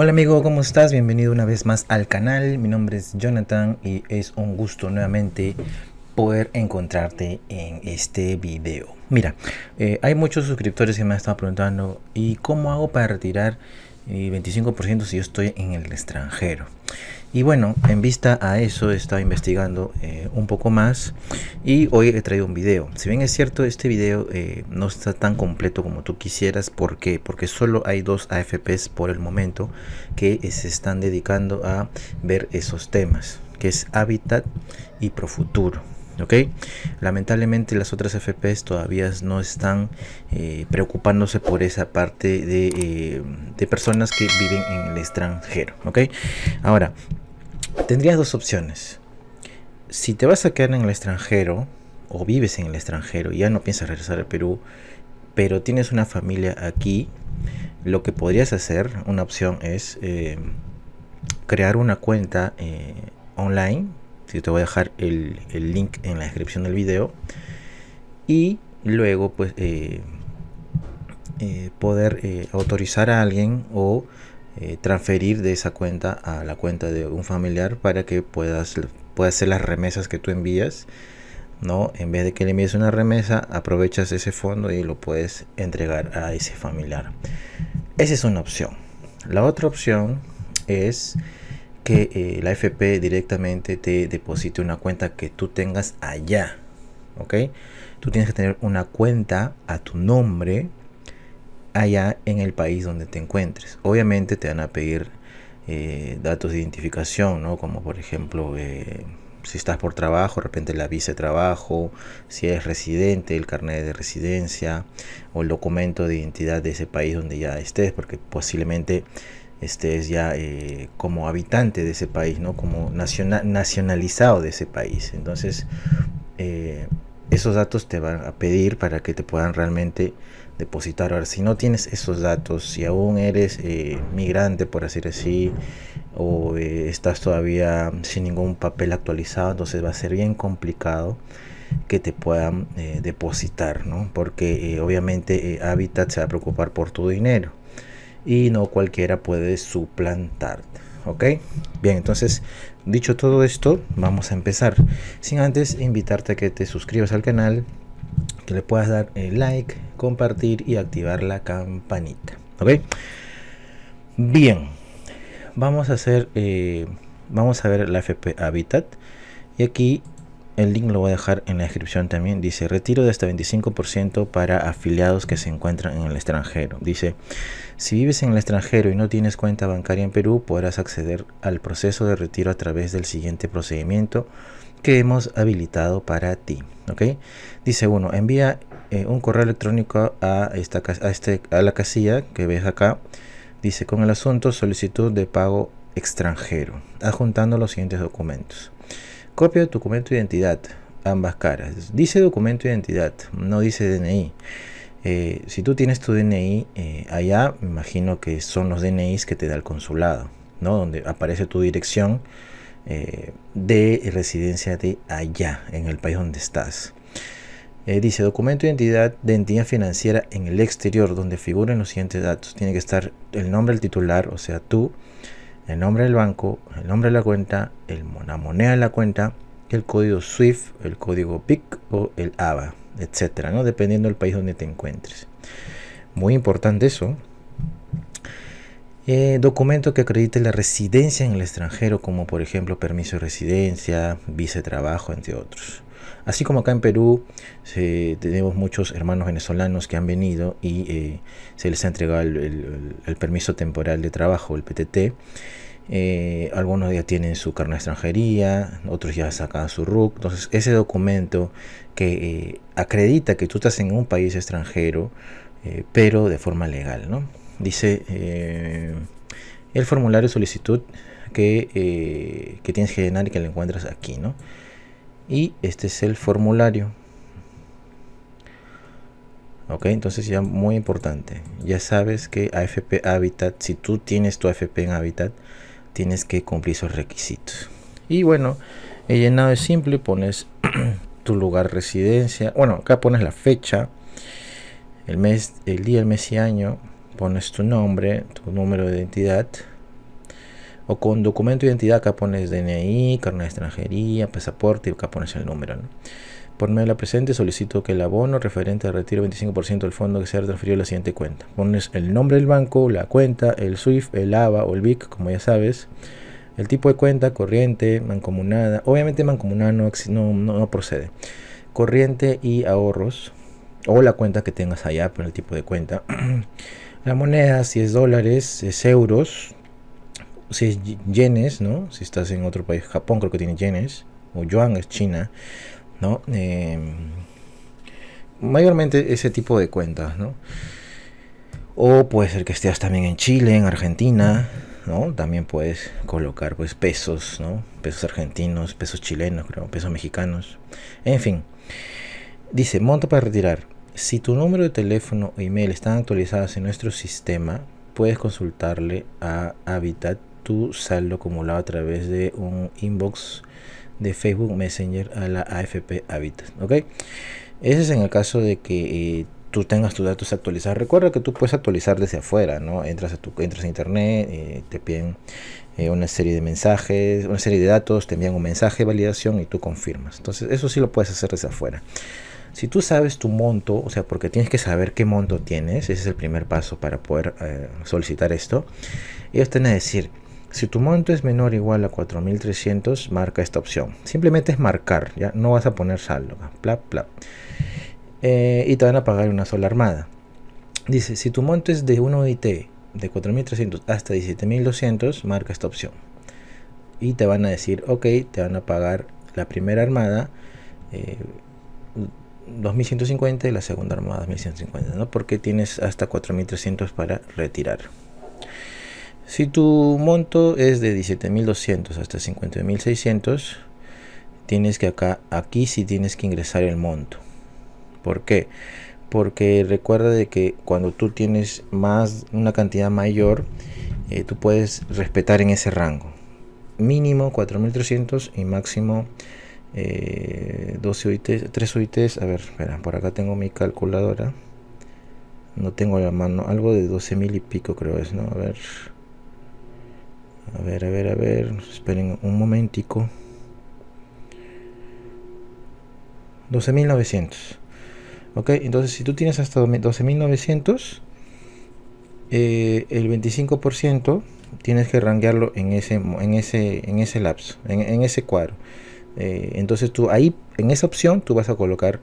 Hola amigo, ¿cómo estás? Bienvenido una vez más al canal. Mi nombre es Jonathan y es un gusto nuevamente poder encontrarte en este video. Mira, hay muchos suscriptores que me han estado preguntando ¿y cómo hago para retirar 25% si yo estoy en el extranjero? Y bueno, en vista a eso he estado investigando un poco más y hoy he traído un video. Si bien es cierto, este video no está tan completo como tú quisieras. ¿Por qué? Porque solo hay dos AFPs por el momento que se están dedicando a ver esos temas, que es Habitat y Profuturo. ¿Ok? Lamentablemente las otras AFPs todavía no están preocupándose por esa parte de personas que viven en el extranjero. ¿Ok? Ahora, tendrías dos opciones. Si te vas a quedar en el extranjero o vives en el extranjero y ya no piensas regresar al Perú, pero tienes una familia aquí, lo que podrías hacer, una opción es crear una cuenta online. Te voy a dejar el link en la descripción del video y luego pues poder autorizar a alguien o transferir de esa cuenta a la cuenta de un familiar para que puedas hacer las remesas que tú envías, ¿no? En vez de que le envíes una remesa, aprovechas ese fondo y lo puedes entregar a ese familiar. Esa es una opción. La otra opción es que la AFP directamente te deposite una cuenta que tú tengas allá, ¿ok? Tú tienes que tener una cuenta a tu nombre allá en el país donde te encuentres. Obviamente te van a pedir datos de identificación, ¿no? Como por ejemplo, si estás por trabajo, de repente la visa de trabajo, si eres residente, el carnet de residencia o el documento de identidad de ese país donde ya estés, porque posiblemente estés ya como habitante de ese país, ¿no? Como nacionalizado de ese país. Entonces esos datos te van a pedir para que te puedan realmente depositar. Ahora, si no tienes esos datos, si aún eres migrante, por así decir, o estás todavía sin ningún papel actualizado, entonces va a ser bien complicado que te puedan depositar, ¿no? Porque obviamente Habitat se va a preocupar por tu dinero y no cualquiera puede suplantarte, ¿ok? Bien, entonces, dicho todo esto, vamos a empezar. Sin antes invitarte a que te suscribas al canal, que le puedas dar like, compartir y activar la campanita, ¿ok? Bien, vamos a hacer, vamos a ver la AFP Habitat y aquí el link lo voy a dejar en la descripción también. Dice retiro de hasta 25% para afiliados que se encuentran en el extranjero. Dice, si vives en el extranjero y no tienes cuenta bancaria en Perú, podrás acceder al proceso de retiro a través del siguiente procedimiento que hemos habilitado para ti. ¿Ok? Dice uno, envía un correo electrónico a la casilla que ves acá. Dice, con el asunto solicitud de pago extranjero, adjuntando los siguientes documentos. Copia de documento de identidad, ambas caras. Dice documento de identidad, no dice DNI. Si tú tienes tu DNI allá, me imagino que son los DNIs que te da el consulado, ¿no? Donde aparece tu dirección de residencia de allá, en el país donde estás. Dice documento de entidad financiera en el exterior, donde figuran los siguientes datos. Tiene que estar el nombre del titular, o sea, tú, el nombre del banco, el nombre de la cuenta, la moneda de la cuenta, el código SWIFT, el código BIC o el ABA, etcétera, ¿no? Dependiendo del país donde te encuentres. Muy importante eso. Documento que acredite la residencia en el extranjero, como por ejemplo permiso de residencia, visa de trabajo, entre otros. Así como acá en Perú tenemos muchos hermanos venezolanos que han venido y se les ha entregado el permiso temporal de trabajo, el PTT. Algunos ya tienen su carnet de extranjería, otros ya sacan su RUC. Entonces ese documento que acredita que tú estás en un país extranjero, pero de forma legal, ¿no? Dice el formulario de solicitud que tienes que llenar y que lo encuentras aquí, ¿no? Y este es el formulario. Ok, entonces ya muy importante. Ya sabes que AFP Habitat, si tú tienes tu AFP en Habitat, tienes que cumplir esos requisitos. Y bueno, el llenado es simple. Pones tu lugar residencia. Bueno, acá pones la fecha, el mes, el día, el mes y año. Pones tu nombre, tu número de identidad, o con documento de identidad, acá pones DNI, carnet de extranjería, pasaporte, y acá pones el número, ¿no? Por medio de la presente solicito que el abono referente al retiro 25% del fondo que sea transferido a la siguiente cuenta. Pones el nombre del banco, la cuenta, el SWIFT, el ABA o el BIC, como ya sabes. El tipo de cuenta, corriente, mancomunada. Obviamente mancomunada no procede. Corriente y ahorros. O la cuenta que tengas allá, pero el tipo de cuenta. La moneda, si es dólares, si es euros, si es yenes, ¿no? Si estás en otro país, Japón creo que tiene yenes. O yuan es China, ¿no? Mayormente ese tipo de cuentas, ¿no? O puede ser que estés también en Chile, en Argentina, ¿no? También puedes colocar pues pesos, ¿no? Pesos argentinos, pesos chilenos, creo, pesos mexicanos, en fin. Dice, monto para retirar. Si tu número de teléfono o email están actualizados en nuestro sistema, puedes consultarle a Habitat tu saldo acumulado a través de un inbox de Facebook Messenger a la AFP Habitat, ¿ok? Ese es en el caso de que tú tengas tus datos actualizados. Recuerda que tú puedes actualizar desde afuera, ¿no? Entras a internet, te piden una serie de mensajes, una serie de datos, te envían un mensaje de validación y tú confirmas. Entonces eso sí lo puedes hacer desde afuera. Si tú sabes tu monto, o sea, porque tienes que saber qué monto tienes, ese es el primer paso para poder solicitar esto. Ellos te van a decir, si tu monto es menor o igual a 4.300, marca esta opción. Simplemente es marcar, ya no vas a poner saldo, bla, bla. Y te van a pagar una sola armada. Dice, si tu monto es de 1 UIT, de 4.300 hasta 17.200, marca esta opción. Y te van a decir, ok, te van a pagar la primera armada, 2.150 y la segunda armada 2.150, ¿no? Porque tienes hasta 4.300 para retirar. Si tu monto es de 17.200 hasta 51.600, tienes que aquí sí tienes que ingresar el monto. ¿Por qué? Porque recuerda de que cuando tú tienes más una cantidad mayor, tú puedes respetar en ese rango. Mínimo 4.300 y máximo 12 UITs, 3 UITs, a ver, espera, por acá tengo mi calculadora, no tengo la mano, algo de 12.000 y pico creo es, ¿no? A ver, a ver, a ver, a ver, esperen un momentico, 12.900, ok, entonces si tú tienes hasta 12.900, el 25% tienes que rankearlo en ese lapso, en ese cuadro. Entonces tú ahí en esa opción tú vas a colocar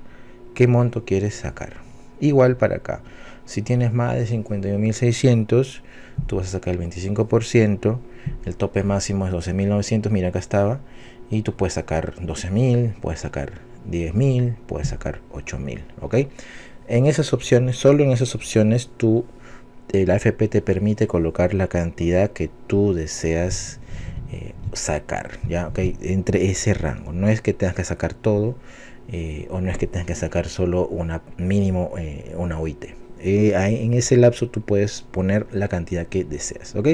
qué monto quieres sacar. Igual para acá, si tienes más de 51.600 tú vas a sacar el 25%, el tope máximo es 12.900, mira acá estaba, y tú puedes sacar 12.000, puedes sacar 10.000, puedes sacar 8.000, ¿ok? En esas opciones, solo en esas opciones tú, el AFP te permite colocar la cantidad que tú deseas sacar, ya, ok, entre ese rango. No es que tengas que sacar todo, o no es que tengas que sacar solo una mínimo, una UIT. En ese lapso tú puedes poner la cantidad que deseas, ok.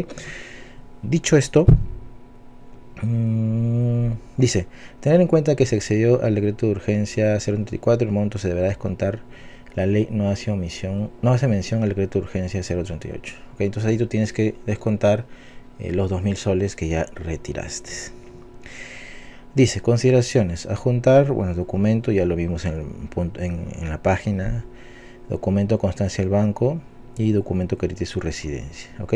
Dicho esto, dice, tener en cuenta que se excedió al decreto de urgencia 034, el monto se deberá descontar. La ley no hace mención al decreto de urgencia 038, ok. Entonces ahí tú tienes que descontar los 2.000 soles que ya retiraste. Dice, consideraciones, adjuntar, bueno, documento, ya lo vimos en la página, documento constancia del banco y documento que acredite su residencia, ¿ok?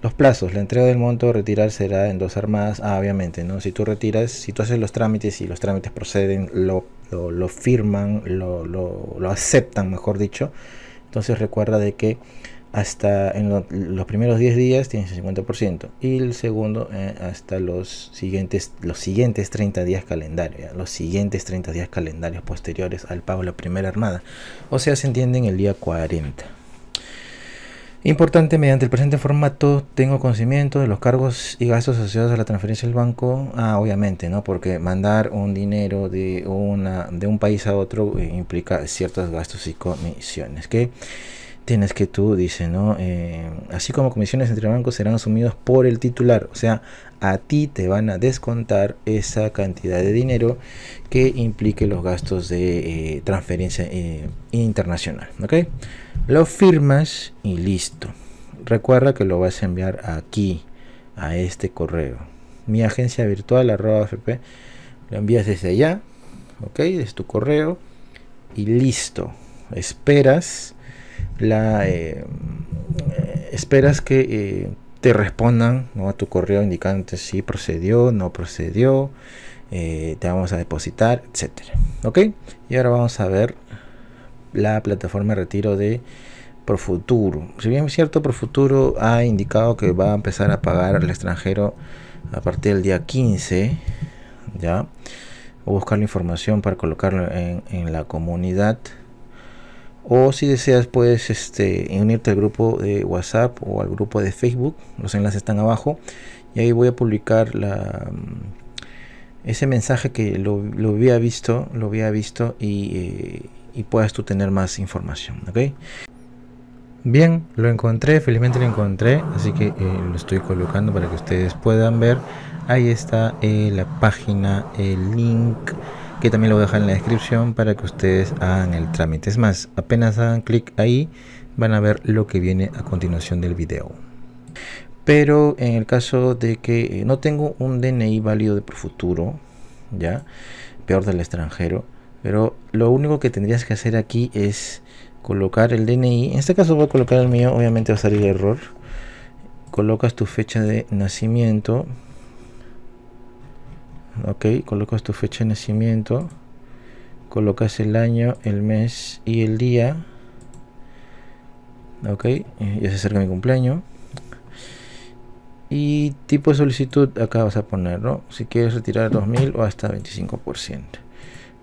Los plazos, la entrega del monto a retirar será en 2 armadas, obviamente, ¿no? Si tú retiras, si tú haces los trámites y los trámites proceden, lo firman, lo aceptan, mejor dicho, entonces recuerda de que hasta en los primeros 10 días tienes el 50% y el segundo hasta los siguientes 30 días calendarios, ¿ya? Los siguientes 30 días calendarios posteriores al pago de la primera armada, o sea, se entiende en el día 40. Importante, mediante el presente formato tengo conocimiento de los cargos y gastos asociados a la transferencia del banco. Obviamente, ¿no? Porque mandar un dinero de un país a otro implica ciertos gastos y comisiones que tienes que tú, dice, ¿no? Así como comisiones entre bancos serán asumidos por el titular. O sea, a ti te van a descontar esa cantidad de dinero que implique los gastos de transferencia internacional, ¿ok? Lo firmas y listo. Recuerda que lo vas a enviar aquí a este correo. Mi agencia virtual @afp. Lo envías desde allá, ok, desde tu correo y listo. Esperas la esperas que te respondan, ¿no?, a tu correo indicante si procedió, no procedió, te vamos a depositar, etcétera, ok. Y ahora vamos a ver la plataforma de retiro de Profuturo. Si bien es cierto, Profuturo ha indicado que va a empezar a pagar al extranjero a partir del día 15, ya. O buscar la información para colocarlo en la comunidad, o si deseas puedes unirte al grupo de WhatsApp o al grupo de Facebook. Los enlaces están abajo y ahí voy a publicar ese mensaje que lo había visto y puedas tú tener más información, ¿ok? Bien, lo encontré, felizmente lo encontré, así que lo estoy colocando para que ustedes puedan ver. Ahí está la página, el link, que también lo voy a dejar en la descripción para que ustedes hagan el trámite. Es más, apenas hagan clic ahí, van a ver lo que viene a continuación del video. Pero en el caso de que no tengo un DNI válido de Profuturo, ya, peor del extranjero, pero lo único que tendrías que hacer aquí es colocar el DNI. En este caso voy a colocar el mío, obviamente va a salir error. Colocas tu fecha de nacimiento. Ok, colocas tu fecha de nacimiento, colocas el año, el mes y el día. Ok, ya se acerca mi cumpleaños. Y tipo de solicitud, acá vas a poner, ¿no?, si quieres retirar 2000 o hasta 25%.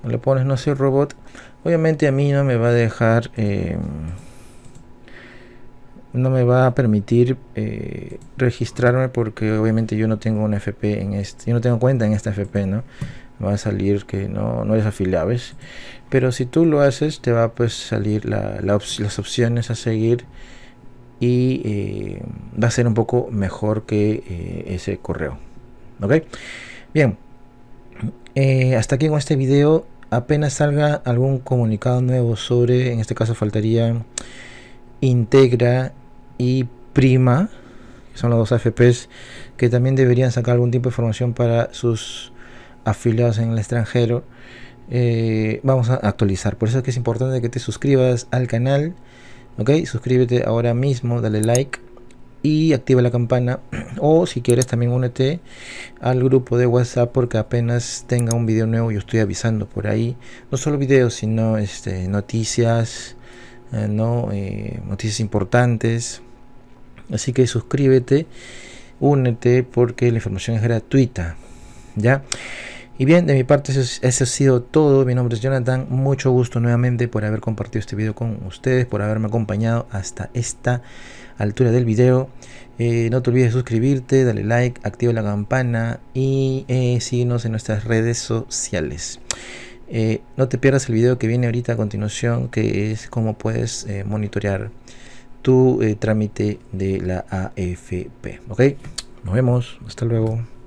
Le pones no soy robot. Obviamente a mí no me va a dejar, no me va a permitir registrarme, porque obviamente yo no tengo una FP en este, yo no tengo cuenta en esta FP, ¿no? Va a salir que no eres afiliado, ¿ves? Pero si tú lo haces, te va a pues salir las opciones a seguir y va a ser un poco mejor que ese correo, ¿ok? Bien, hasta aquí con este video. Apenas salga algún comunicado nuevo sobre, en este caso faltaría Integra y Prima, que son los dos AFPs que también deberían sacar algún tipo de información para sus afiliados en el extranjero. Vamos a actualizar, por eso es que es importante que te suscribas al canal, ok, suscríbete ahora mismo, dale like y activa la campana, o si quieres también únete al grupo de WhatsApp, porque apenas tenga un video nuevo yo estoy avisando por ahí, no solo videos sino noticias, noticias importantes. Así que suscríbete, únete, porque la información es gratuita, ya. Y bien, de mi parte eso ha sido todo. Mi nombre es Jonathan, mucho gusto nuevamente por haber compartido este video con ustedes, por haberme acompañado hasta esta altura del video. No te olvides de suscribirte, dale like, activa la campana y síguenos en nuestras redes sociales. No te pierdas el video que viene ahorita a continuación, que es cómo puedes monitorear tu trámite de la AFP. Ok, nos vemos, hasta luego.